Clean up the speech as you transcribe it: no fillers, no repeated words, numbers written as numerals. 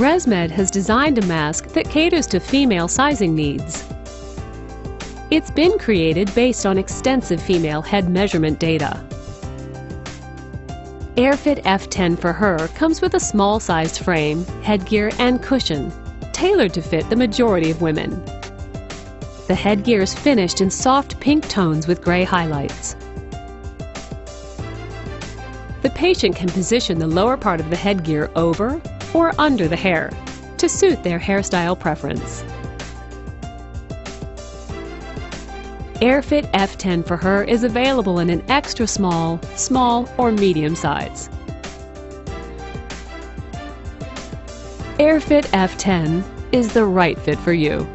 ResMed has designed a mask that caters to female sizing needs. It's been created based on extensive female head measurement data. AirFit F10 for her comes with a small-sized frame, headgear, and cushion, tailored to fit the majority of women. The headgear is finished in soft pink tones with gray highlights. The patient can position the lower part of the headgear over or under the hair to suit their hairstyle preference. AirFit F10 for her is available in an extra small, small, or medium size. AirFit F10 is the right fit for you.